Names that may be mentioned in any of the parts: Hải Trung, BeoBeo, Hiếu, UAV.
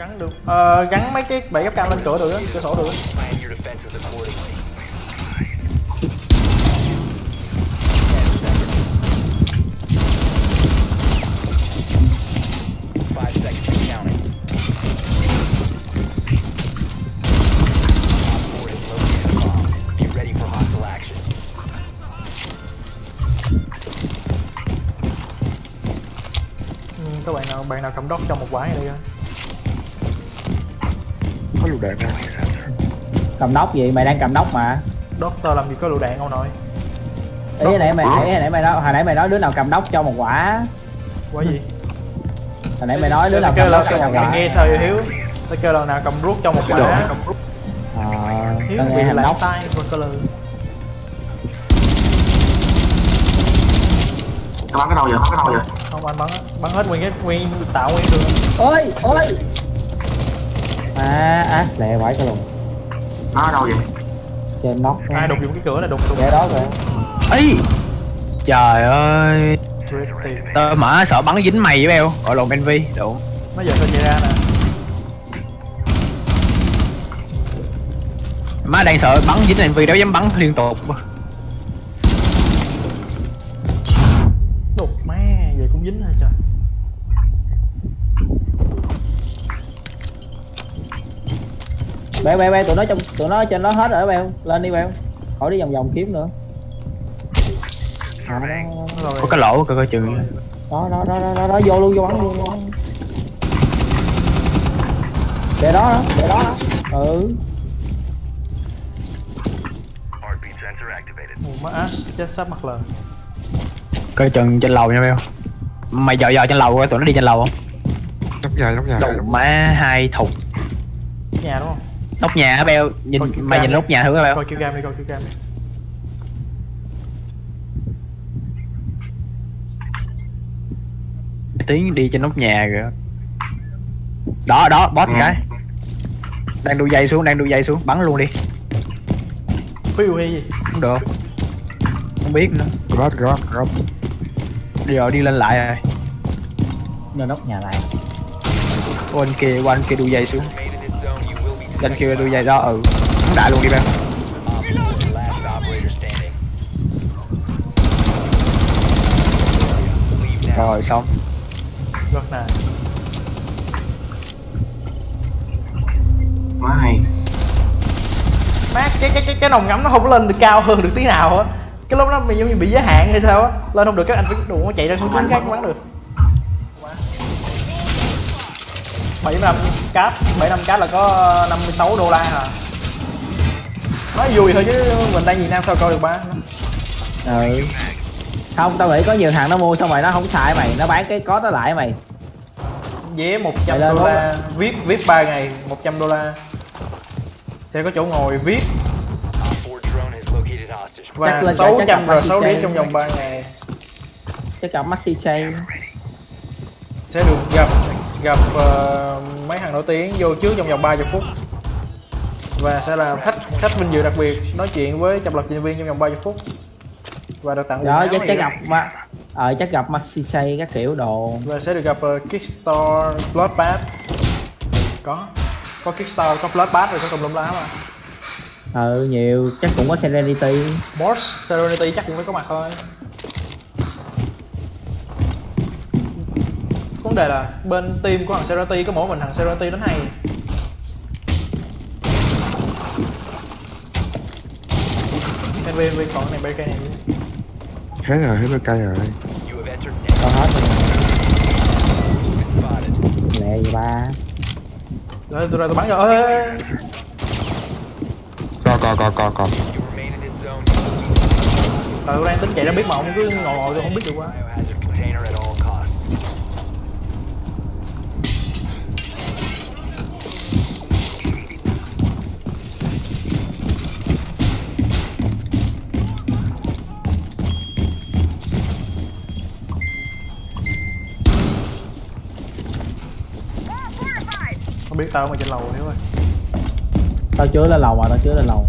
Gắn được. Gắn mấy cái bẫy gấp cam lên cửa được á, cửa sổ được á. Các bạn nào cầm đốc cho một quả này đi coi. Có lựu đạn không? Cầm đốc gì? Mày đang cầm đốc mà. Đốc tao làm gì có lựu đạn không nội? Ý hồi nãy mày nói đứa nào cầm đốc cho một quả. Quả gì? Hồi nãy mày nói đứa nào cầm đốc cho một quả. Nghe sao vậy Hiếu? Tao kêu lần nào cầm rút cho một quả. Hiếu bị lạc tay rồi cơ lừ. Bắn cái đầu vậy? Không anh bắn hết nguyên tạo nguyên đường. Ôi à lẹ quải cho luôn. Nó ở đâu vậy? Trên nóc. Ai đục dụng cái cửa này đục để đó rồi. Ấy trời ơi, tao mở sợ bắn dính mày với beo gọi lộn envy đụng. Nó giờ tao chạy ra nè. Má đang sợ bắn dính envy đâu dám bắn liên tục. Dính hả trời. Bèo tụi nó trên đó hết rồi bèo, lên đi bèo. Khỏi đi vòng vòng kiếm nữa. Có cái lỗ coi chừng. Đó vô luôn, vô bắn luôn. Để đó. Ừ. Má ass chết sắp mặt lần. Coi chừng trên lầu nha bèo. Mày dò trên lầu coi tụi nó đi trên lầu không? Nóc nhà. Đục má hai thùng. Nóc nhà đúng không? Nóc nhà á beo, nhìn mày nhìn nóc nhà thử coi beo. Coi kill game đi, Tiếng đi trên nóc nhà kìa. Đó, boss cái. Đang đu dây xuống, bắn luôn đi. Có UAV gì? Không được. Không biết nữa. Grab. Rồi đi lên lại rồi. Nó nóc nhà lại. Qua anh kia đu dây xuống. Anh kia đu dây đó Không đại luôn đi bang. Rồi xong. Rất là. Quá hay. Mát cái nòng ngắm nó không có lên được cao hơn được tí nào hết. Cái lúc đó mình giống như bị giới hạn hay sao á, lên không được các anh phải đùa nó chạy ra xuống khác bắn được. 75 cáp là có $56 à. Nói vui thôi chứ mình đang Việt Nam sao coi được ba. Ừ. Không, tao nghĩ có nhiều thằng nó mua xong rồi nó không xài mày, nó bán cái có nó lại mày. Vé $100 viết 3 ngày $100 sẽ có chỗ ngồi viết. Và 606 điểm trong vòng 3 ngày. Chắc gặp Maxi Chain sẽ được gặp mấy hàng nổi tiếng vô trước trong vòng 30 phút. Và sẽ là khách vinh dự đặc biệt nói chuyện với chập lập trình viên trong vòng 30 phút. Và được tặng đó, chắc gặp Maxi Chain các kiểu đồ. Và sẽ được gặp Kickstarter Bloodbath. Có Kickstarter, có Bloodbath rồi có tùm lum lá mà. Nhiều, chắc cũng có Serenity. Boss, Serenity chắc cũng phải có mặt thôi. Vấn đề là bên team của thằng Serenity có mỗi mình thằng Serenity đến hay. NV còn cái này BK này. Hết rồi, BK rồi. Còn hết rồi. Lẹ gì ba. Rồi tụi bắn rồi. Còn. Đang tính chạy ra biết mà ông cứ ngồi tôi không biết được quá. Không biết tao mà trên lầu nếu ơi. Tao chứa lên lầu.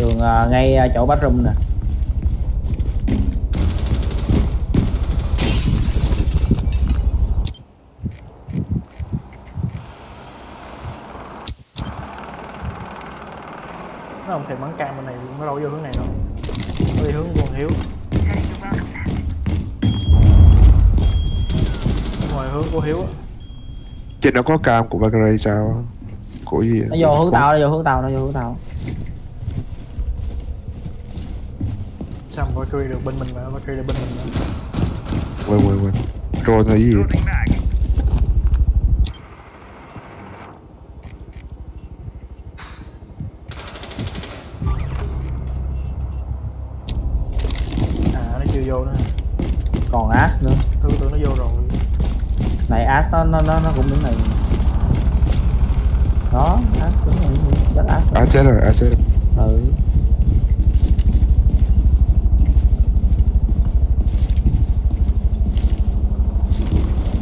đường ngay chỗ bathroom nè. Nó không thể bắn cam bên này, nó đâu vô hướng này đâu, nó đi hướng quần Hiếu. Ngoài hướng của Hiếu á. Trên nó có cam của Bagray sao? Của gì? Nó vô hướng tàu, nó vô hướng tàu, nó vô hướng tàu. Sao mà Bagray được bên mình mà, Bagray được bên mình mà. Quên. Drone là gì vậy? Vô nữa. Còn Ash nữa. Tôi tưởng nó vô rồi. Này Ash nó cũng đứng này. Đó, Ash cũng đứng này. Chết Ash. À chết rồi, Ash. Ừ.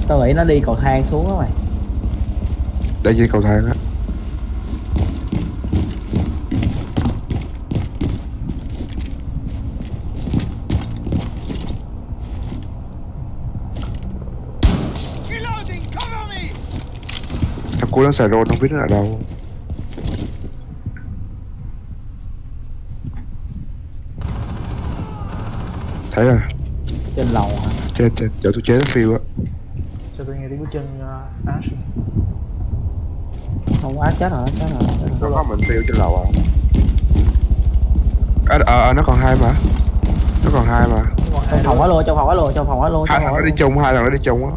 Tao nghĩ nó đi cầu thang xuống đó mày. Để dưới cầu thang á. Cô đang xài rôn, không biết nó ở đâu. Thấy rồi. Trên lầu hả? Trên, chỗ tôi chế nó phiêu á. Sao tôi nghe tiếng bước chân Ash? Không, Ash chết rồi, Nó có mình phiêu trên lầu à? Nó còn hai mà. Trong phòng quá luôn, Hai thằng nó đi chung, á.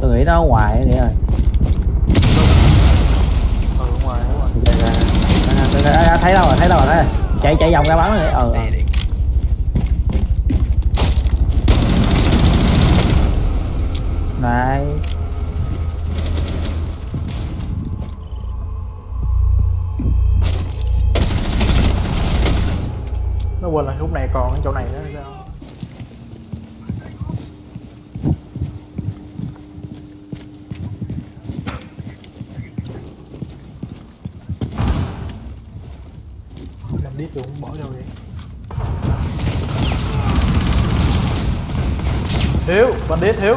Tôi nghĩ nó ở ngoài nghĩa rồi. Ở ngoài thấy đâu rồi, chạy vòng ra bắn rồi. Này. Nó quên là khúc này còn ở chỗ này nữa sao? Điếp cũng bỏ đâu vậy Hiếu, bạn điếp Hiếu.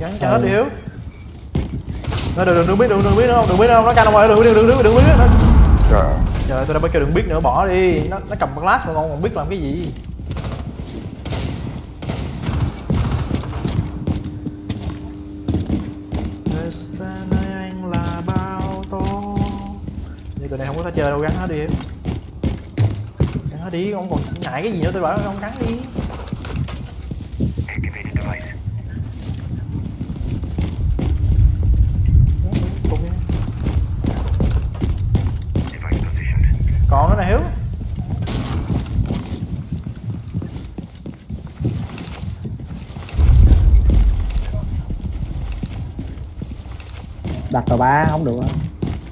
Gắn cho hết đi Hiếu. Nó đừng biết nữa không, nó canh ra ngoài đừng biết nữa. Trời tôi đã bắt kêu đừng biết nữa, bỏ đi. Nó cầm glass mà ngon còn biết làm cái gì. Xa nơi anh là bao tố. Như tụi này không có thể chơi đâu, gắn hết đi Hiếu. Đi, ông còn ngại cái gì nữa, tôi bảo ông cắn đi. Còn nữa nè Hiếu. Đặt tàu 3 không được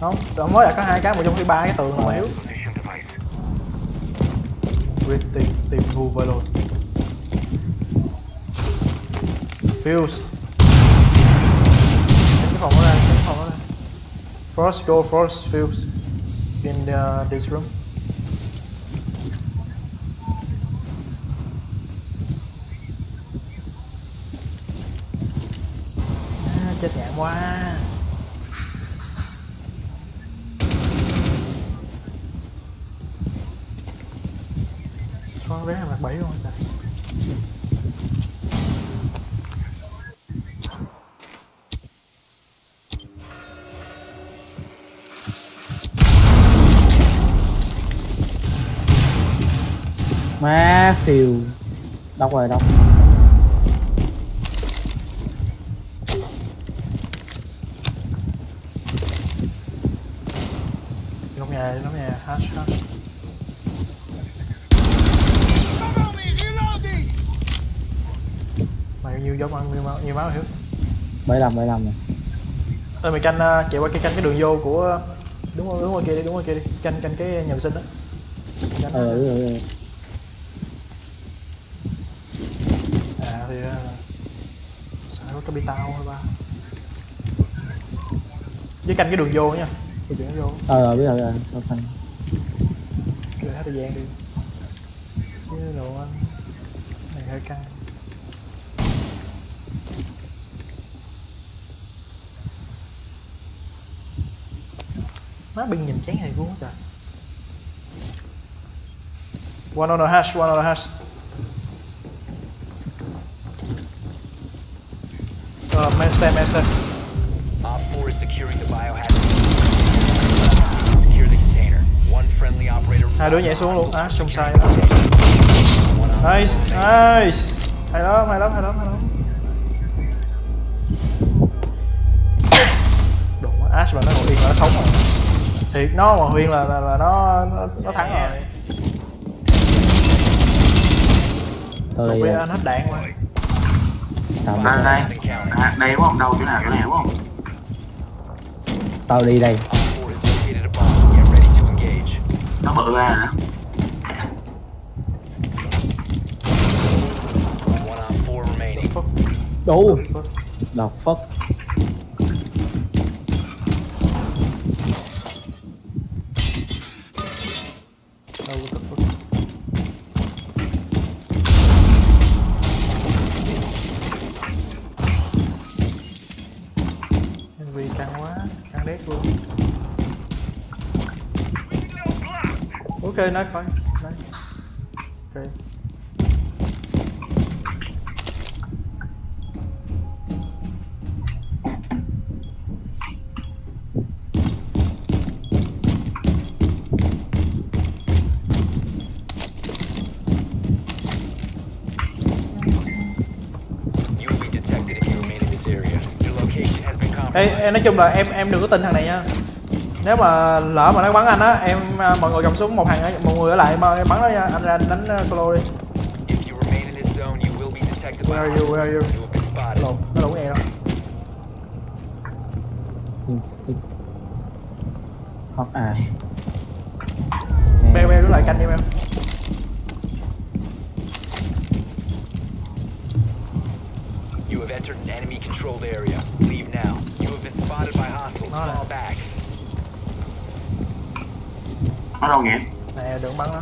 không? Không, mới đặt có 2 cái, mà trong khi 3 cái tường không Hiếu. Tìm thu vào rồi. Fuse. Cái phòng ở đây, First go first fuse in this room. À, chết nhảm quá. Con bé này mặt bẫy luôn rồi. Má phiêu. Đâu rồi đâu. Trong nhà, hash. Nhiều giống ăn nhiều máu Hiếu. 75 nè. Thôi mày canh chạy qua cái canh cái đường vô của đúng qua kia đi, canh cái nhà vệ sinh đó. Canh. À thì của capital thôi ba. Với canh cái đường vô nha. Cái chuyện vô. Biết rồi, tao thành. Để hết thời gian đi. Chứ đồ ăn này hơi căng. Má binh nhìn chán hay luôn trời. One on the hash, one on the hash. Master. Op 4 is securing the biohazard. Secure the container. One friendly operator. Hai đứa nhảy xuống luôn. Á, xong sai. Nice, nice. Hay lắm, hay lắm, hay lắm, hay lắm. Đồ Ash mà nó còn yên là nó sống rồi. Thiệt nó mà Huyền là nó thắng rồi. Một bên anh hết đạn quá. Đây đây, đây đúng không? Đâu chỗ nào chỗ này đúng không? Tao đi đây. Nó bự ra hả? Đủ. Đọc phất. Ok, nói khỏi. Ok. Ê, nói chung là em đừng có tin thằng này nha. Nếu mà lỡ mà nó bắn anh á, em mọi người cầm súng một hàng một người ở lại mà em bắn nó nha, anh ra đánh solo đi. Where are you? Where are you? Lộn, nó lộn nghe đâu. Hoặc ai? Beo beo đứng lại canh đi em. You have entered an enemy controlled area. Leave now. You have been spotted by hostiles. Fall back. Nó đâu nhỉ? Nè đừng bắn nó.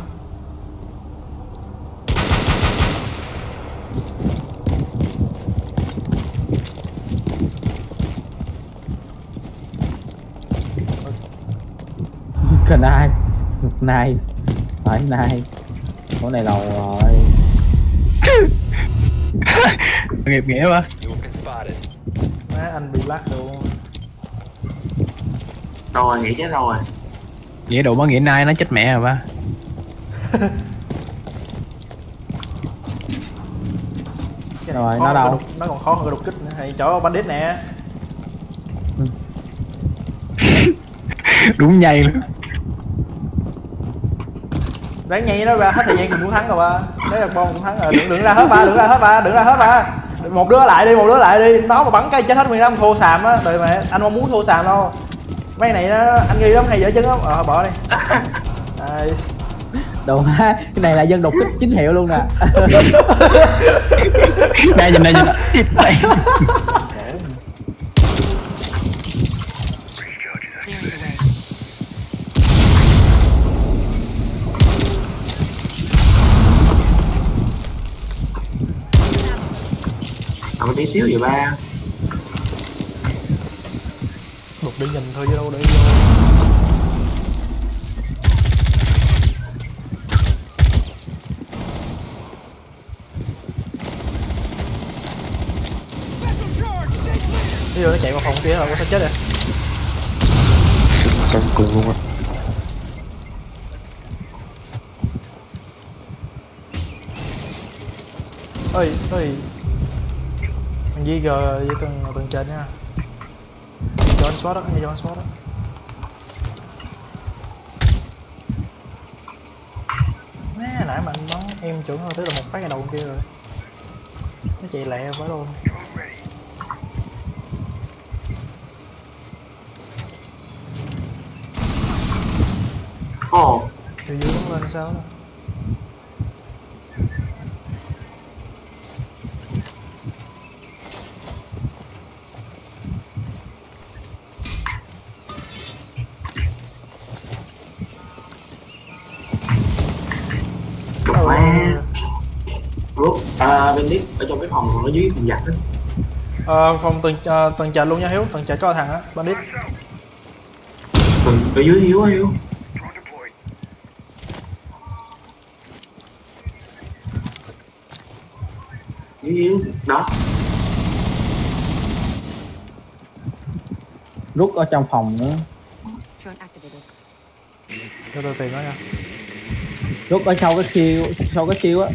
Cần ai? Này. Phải này. Chỗ này lầu rồi. Nghiệp nghĩa quá. Má anh bị lắc luôn. Đâu rồi, nghĩ chết đâu rồi. Nghĩa đủ bắn nghĩa nay nó chết mẹ rồi ba. Rồi nó đâu? Nó còn khó hơn đột kích nữa. Hay chỗ bandit nè. Đúng nhây luôn. Đáng nhây nó ra hết thời gian mình cũng thắng rồi ba. Đấy là bon cũng thắng rồi. Đừng ra hết ba, đừng ra hết ba, đừng ra hết ba. Một đứa lại đi, một đứa lại đi. Nó mà bắn cái chết hết 15 thua sàm á. Đời mẹ, anh không muốn thua sàm đâu. Mấy này nó anh nghi lắm hay dở chứng lắm. Bỏ đi. Đồ ha, cái này là dân đột kích chính hiệu luôn nè. Đây nhìn đây nhìn đây. Còn một tí xíu vậy ba. Đi nhìn thôi chứ đâu để vô. Ví dụ nó chạy vào phòng kia là nó sẽ chết rồi. Xong cười luôn á. Ơi mình di gờ với từng trên nha. Cho anh spot đó, nghe cho anh spot đó. Má nãy mà anh bắn em chuẩn hơn tới là một phát ra đầu kia rồi. Nó chạy lẹ quá luôn. Ồ từ dưới nó lên sao đó. Bandit ở trong cái phòng, còn ở dưới phòng giặt đó. Phòng tầng trệt luôn nha Hiếu, tầng trệt có thằng á, Bandit. Ở dưới Hiếu á Hiếu. Hiếu, đó. Rút ở trong phòng nữa. Cho tôi tìm nó nha. Rút ở sau cái siêu á.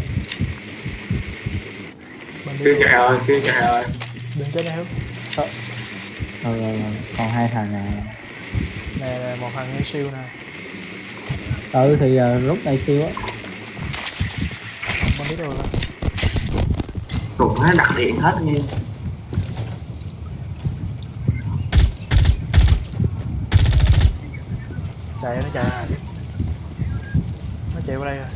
Kia chạy rồi. Đừng chết nha Hiếu. Còn hai thằng nè. Nè, một thằng ngay siêu nè. Thì rút ngay siêu á. Không biết đâu rồi. Tụi nó đặt điện hết nha. Nó chạy nó chạy qua đây rồi.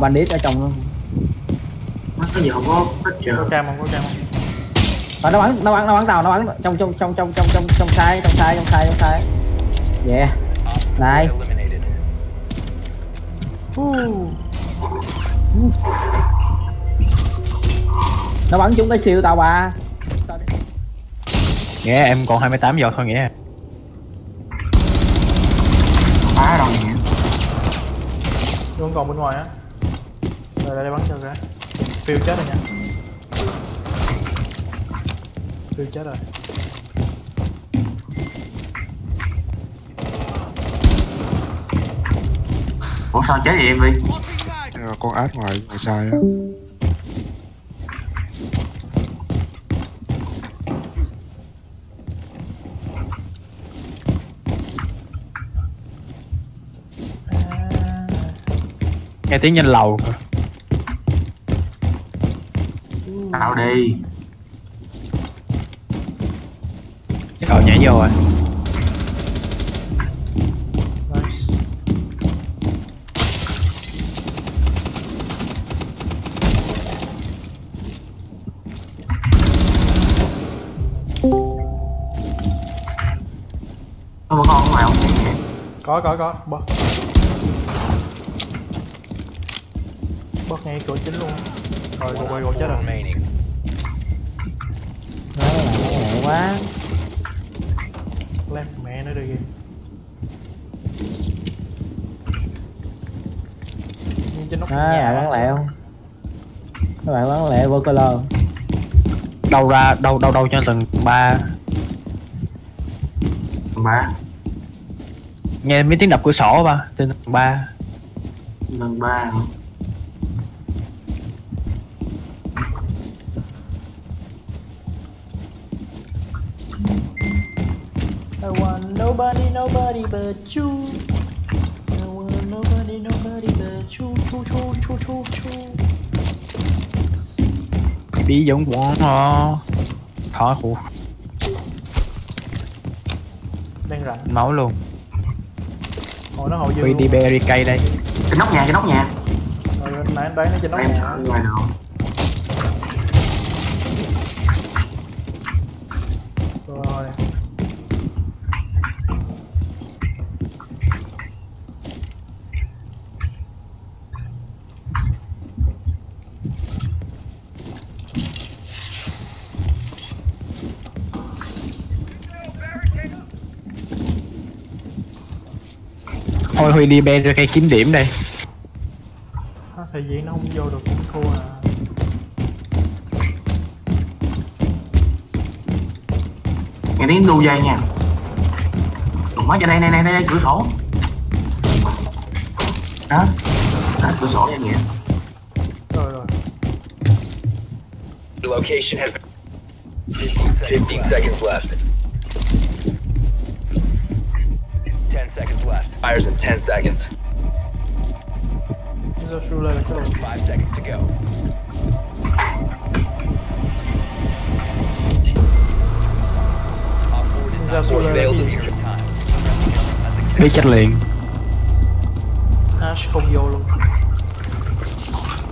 Bandit ở trong luôn. Nó có gì không có hết chưa? Có cam không? Và nó bắn trong sai. Yeah. Này. Nó bắn trúng cái siêu tao bà. Nghe yeah, em còn 28 giọt thôi nghĩa. Phá rồi nhỉ. Luôn còn bên ngoài á. Rồi đây bắn sao ra. Phiêu chết rồi nha. Phiêu chết rồi. Ủa sao chết vậy em đi? Con át ngoài sai á. Nghe tiếng trên lầu. Tao đi. Trời nhảy vô rồi. Có con ở ngoài không? Có. Bớt ngay cửa chính luôn. Rồi quay gỗ chết rồi. Nó lẹ quá. Lát mẹ nó đi kìa. Trên nóc nhà bắn lẹ không? Các bạn bắn lẹ vô color. Đâu ra đâu cho từng ba. Ba. Nghe mấy tiếng đập cửa sổ ba, trên tầng 3. Tầng 3. I want nobody but you. I want nobody but you. Bí giống quá nó. Khó khủ. Đang rảnh. Máu luôn. Ôi nó hậu dư. Quy đi berry cây đây. Trên nóc nhà. Rồi nãy anh đoán nó trên nóc em nhà. Ngoài nào. Rồi. Thôi Huy đi bê ra cây kiếm điểm đây. Thời gian nó không vô được cũng thua à. Nghe tiếng đu dây nha. Đừng quá cho đây, đây cửa sổ. Đó cửa sổ nha kìa. Rồi. The location has 15 seconds left. 10 seconds left. Fires in 10 seconds. This is a true level kill. 5 seconds to go. Đi chết liền. Ash không vô luôn.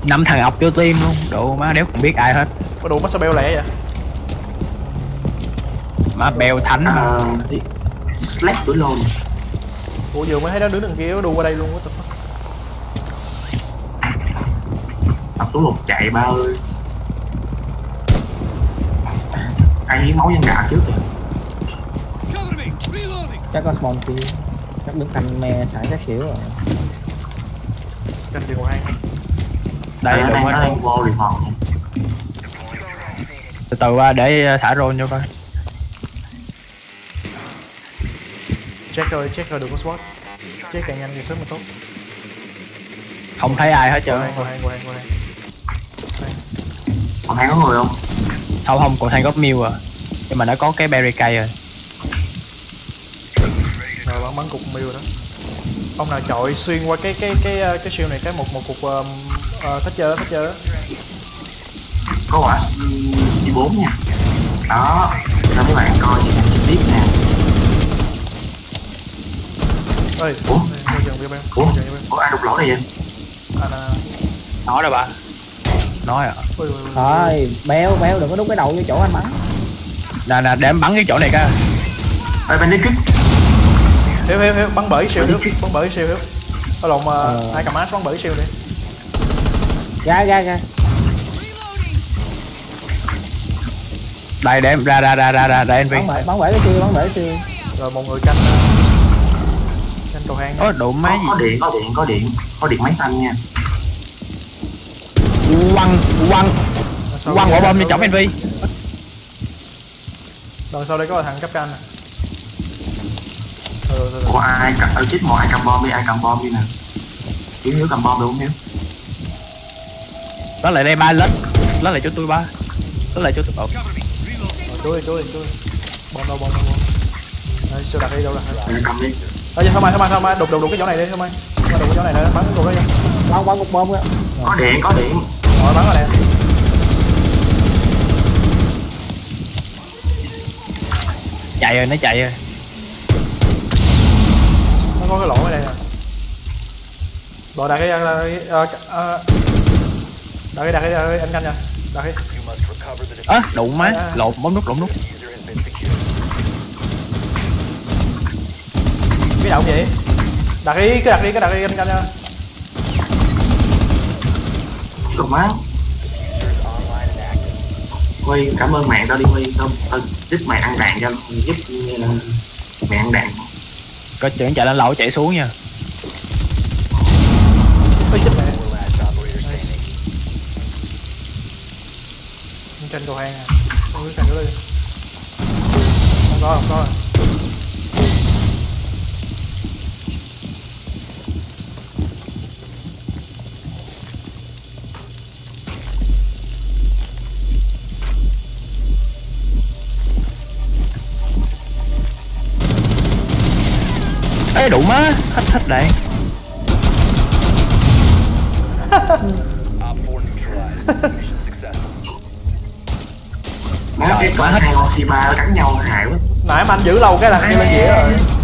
5 thằng ọc vô team luôn. Độ má đéo không biết ai hết. Có đủ má sao bèo lẻ vậy? Má bèo thánh mà. Slash tuổi lồn. Ủa vừa mới thấy nó đứng đằng kia nó đu qua đây luôn á. Tập túi lột chạy ba ơi. Ai hiến máu dân gà trước rồi. Chắc có spawn kia. Chắc đứng canh me sải các kiểu rồi. Canh tiêu ai. Đây là nó đang vô điện thoại. Từ từ qua để thả drone cho coi. Check rồi đừng có spot. Check càng nhanh càng sớm càng tốt. Không thấy ai hết trơn. Còn Thang có người không? Không không, còn Thang có mil à. Nhưng mà nó có cái barricade rồi. Rồi bắn cục mil đó. Ông nào chọi xuyên qua cái shield này cái một cục thách chơi đó. Có quả D4 nha. Đó, cho mấy bạn coi tiếp nè. Ê, ủa ai đục lỗ này vậy? Nói rồi bà. Nói à. Thôi, béo đừng có đút cái đầu vô chỗ anh bắn. Nè, để em bắn cái chỗ này coi. Ê, bên đi kích. Hiếu, bắn bể siêu Hiếu, Hiếu. Thôi lộn, ai cầm ác bắn bể siêu đi. Ra. Đây để em ra để em viên. Bắn bể cái siêu. Rồi một người canh. Cầu hang có độ máy gì? Có điện máy xanh nha. Quăng quả bom lên chổng NV. Rồi sau đây có thằng cấp canh nè. Ủa ai cầm ở chết mọi ai cầm bom đi, nè. Hiếu cầm bom được không Hiếu? Đó lại đây ba lết. Lết lại cho tôi ba. Lết lại cho tôi bột. Tôi. Bom đâu. Đây sơ đặt đi đâu là. Cầm đi. Thôi thôi đục cái chỗ này đi thôi mày. Đục cái chỗ này thôi, bắn cục đó đi. Bắn cục bom kìa. Có điện. Rồi bắn rồi nè. Chạy rồi. Nó có cái lỗ ở đây nè. Rồi đặt cái anh canh nha. Đặt đi. Ơ, đụng má, lộn nút. Cái động vậy? Đặt đi anh canh nha. Đồ má. Huy cảm ơn mẹ tao đi Huy, tao giúp mẹ ăn đạn cho, giúp như là mẹ ăn đạn. Có chuyện chạy lên lẩu chạy xuống nha. Ôi chết mẹ. Anh canh đồ hàng à. Ôi canh đó đi. Không có. Ê đủ má, hết đạn. Má hết đạn, hai con C3 cắn nhau hại quá. Nãy mà anh giữ lâu cái là hai bên dĩa rồi.